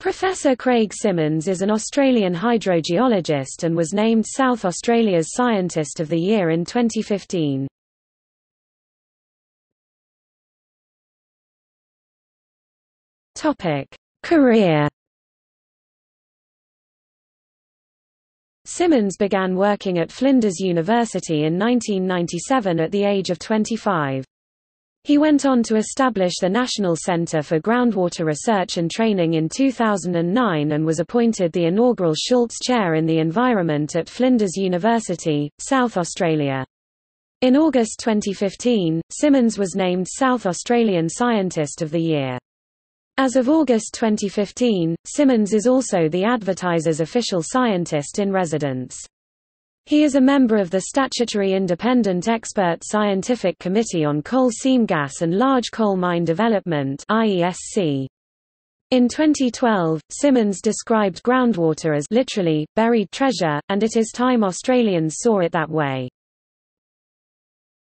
Professor Craig Simmons is an Australian hydrogeologist and was named South Australia's Scientist of the Year in 2015. Career. Simmons began working at Flinders University in 1997 at the age of 25. He went on to establish the National Centre for Groundwater Research and Training in 2009 and was appointed the inaugural Schultz Chair in the Environment at Flinders University, South Australia. In August 2015, Simmons was named South Australian Scientist of the Year. As of August 2015, Simmons is also the Advertiser's official scientist in residence. He is a member of the Statutory Independent Expert Scientific Committee on Coal Seam Gas and Large Coal Mine Development (IESC). In 2012, Simmons described groundwater as literally buried treasure, and it is time Australians saw it that way.